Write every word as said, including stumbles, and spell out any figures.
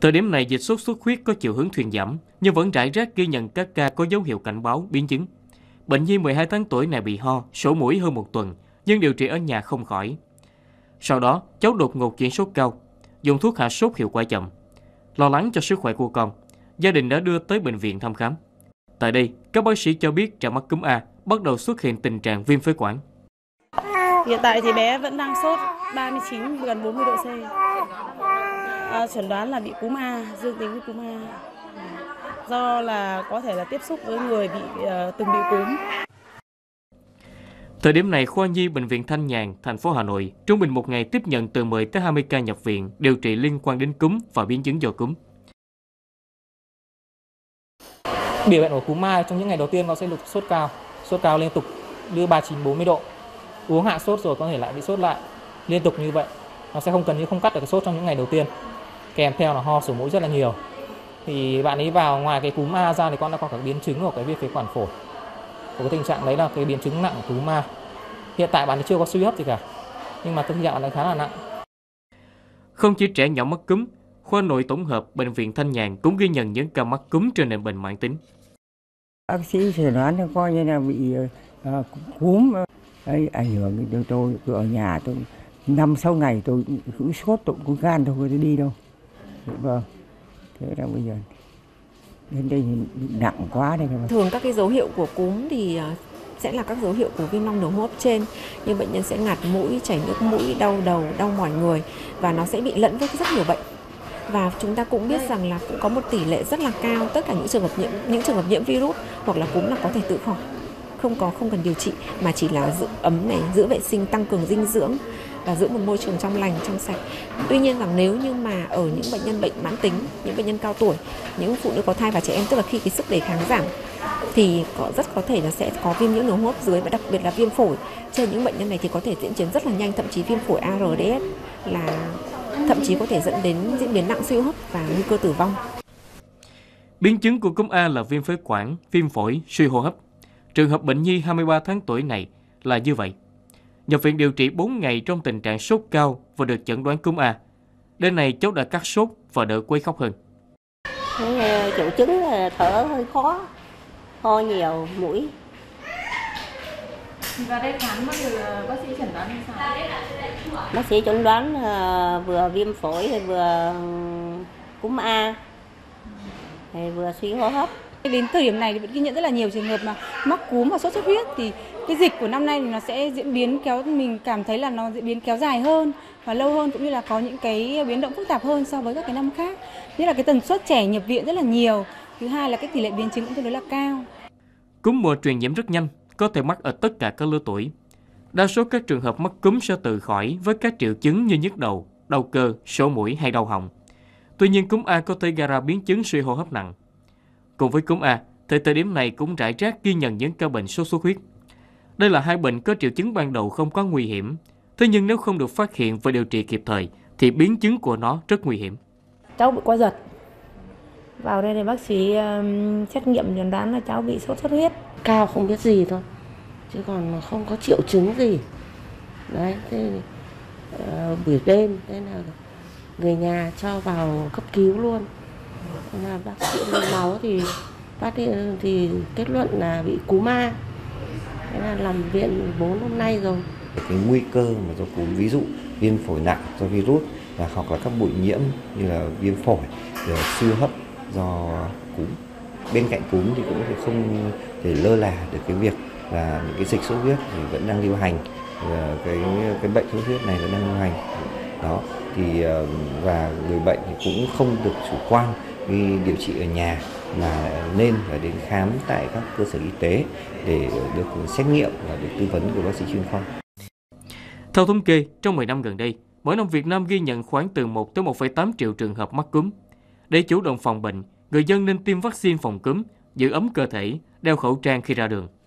Thời điểm này, dịch sốt xuất huyết có chiều hướng thuyên giảm, nhưng vẫn rải rác ghi nhận các ca có dấu hiệu cảnh báo biến chứng. Bệnh nhi mười hai tháng tuổi này bị ho, sổ mũi hơn một tuần, nhưng điều trị ở nhà không khỏi. Sau đó, cháu đột ngột chuyển sốt cao, dùng thuốc hạ sốt hiệu quả chậm. Lo lắng cho sức khỏe của con, gia đình đã đưa tới bệnh viện thăm khám. Tại đây, các bác sĩ cho biết trẻ mắc cúm A bắt đầu xuất hiện tình trạng viêm phế quản. Hiện tại thì bé vẫn đang sốt ba mươi chín gần bốn mươi độ C. À, chuẩn đoán là bị cúm A, dương tính với cúm A. Do là có thể là tiếp xúc với người bị uh, từng bị cúm. Thời điểm này, khoa nhi bệnh viện Thanh Nhàn, thành phố Hà Nội trung bình một ngày tiếp nhận từ mười tới hai mươi ca nhập viện điều trị liên quan đến cúm và biến chứng do cúm. Biểu hiện của cúm A trong những ngày đầu tiên nó sẽ lục sốt cao, sốt cao liên tục đưa ba mươi chín bốn mươi độ. Uống hạ sốt rồi có thể lại bị sốt lại liên tục như vậy. Nó sẽ không cần như không cắt được cái sốt trong những ngày đầu tiên. Kèm theo là ho, sổ mũi rất là nhiều. Thì bạn ấy vào ngoài cái cúm A ra thì con đã có các biến chứng của cái viêm phế quản phổi. Của cái tình trạng đấy là cái biến chứng nặng của cúm A. Hiện tại bạn ấy chưa có suy hấp gì cả, nhưng mà tình trạng này khá là nặng. Không chỉ trẻ nhỏ mắc cúm, khoa nội tổng hợp bệnh viện Thanh Nhàn cũng ghi nhận những ca mắc cúm trên nền bệnh mãn tính. Bác sĩ chẩn đoán coi như là bị uh, cúm ấy ảnh hưởng đến tôi, tôi ở nhà tôi năm sau ngày tôi cứ sốt, tôi cũng gan thôi, tôi đi đâu. Vâng. Thế là bây giờ đến đây nặng quá đây. Thường các cái dấu hiệu của cúm thì sẽ là các dấu hiệu của viêm long đường hô hấp trên, như bệnh nhân sẽ ngạt mũi, chảy nước mũi, đau đầu, đau mỏi người và nó sẽ bị lẫn với rất nhiều bệnh. Và chúng ta cũng biết rằng là cũng có một tỷ lệ rất là cao tất cả những trường hợp nhiễm những trường hợp nhiễm virus hoặc là cúm là có thể tự khỏi, không có không cần điều trị mà chỉ là giữ ấm này, giữ vệ sinh, tăng cường dinh dưỡng và giữ một môi trường trong lành, trong sạch. Tuy nhiên rằng nếu như mà ở những bệnh nhân bệnh mãn tính, những bệnh nhân cao tuổi, những phụ nữ có thai và trẻ em, tức là khi cái sức đề kháng giảm thì có rất có thể là sẽ có viêm nhiễm đường hô hấp dưới và đặc biệt là viêm phổi. Trên những bệnh nhân này thì có thể diễn tiến rất là nhanh, thậm chí viêm phổi A R D S là thậm chí có thể dẫn đến diễn biến nặng suy hô hấp và nguy cơ tử vong. Biến chứng của cúm A là viêm phế quản, viêm phổi, suy hô hấp. Trường hợp bệnh nhi hai mươi ba tháng tuổi này là như vậy. Nhập viện điều trị bốn ngày trong tình trạng sốt cao và được chẩn đoán cúm A. Đến nay cháu đã cắt sốt và đỡ quấy khóc hơn. Triệu chứng thở hơi khó, ho nhiều, mũi. Và đây khám bác sĩ chẩn đoán như sao? Bác sĩ chẩn đoán vừa viêm phổi, vừa cúm A, vừa suy hô hấp. Đến thời điểm này thì vẫn ghi nhận rất là nhiều trường hợp mà mắc cúm và sốt xuất huyết, thì cái dịch của năm nay thì nó sẽ diễn biến kéo, mình cảm thấy là nó diễn biến kéo dài hơn và lâu hơn, cũng như là có những cái biến động phức tạp hơn so với các cái năm khác. Nhất là cái tần suất trẻ nhập viện rất là nhiều, thứ hai là cái tỷ lệ biến chứng cũng tương đối là cao. Cúm mùa truyền nhiễm rất nhanh, có thể mắc ở tất cả các lứa tuổi. Đa số các trường hợp mắc cúm sẽ tự khỏi với các triệu chứng như nhức đầu, đau cơ, sổ mũi hay đau họng. Tuy nhiên cúm A có thể gây ra biến chứng suy hô hấp nặng. Cùng với cúm A, thì thời điểm này cũng rải rác ghi nhận những ca bệnh sốt xuất huyết. Đây là hai bệnh có triệu chứng ban đầu không có nguy hiểm, thế nhưng nếu không được phát hiện và điều trị kịp thời thì biến chứng của nó rất nguy hiểm. Cháu bị co giật. Vào đây thì bác sĩ xét nghiệm chẩn đoán là cháu bị sốt xuất huyết. Cao không biết gì thôi, chứ còn không có triệu chứng gì. Đấy, thế uh, buổi đêm thế là người nhà cho vào cấp cứu luôn. Là bác sĩ lấy máu thì bác thì, thì kết luận là bị cúm A. Thế là làm viện bốn hôm nay rồi. Cái nguy cơ mà do cúm, ví dụ viêm phổi nặng do virus và hoặc là các bụi nhiễm như là viêm phổi, rồi suy hấp do cúm. Bên cạnh cúm thì cũng không thể lơ là được cái việc là những cái dịch sốt huyết thì vẫn đang lưu hành, cái cái bệnh sốt huyết này vẫn đang lưu hành. Đó thì và người bệnh thì cũng không được chủ quan vì điều trị ở nhà mà nên phải đến khám tại các cơ sở y tế để được xét nghiệm và được tư vấn của bác sĩ chuyên khoa. Theo thống kê, trong mười năm gần đây, mỗi năm Việt Nam ghi nhận khoảng từ một tới một phẩy tám triệu trường hợp mắc cúm. Để chủ động phòng bệnh, người dân nên tiêm vaccine phòng cúm, giữ ấm cơ thể, đeo khẩu trang khi ra đường.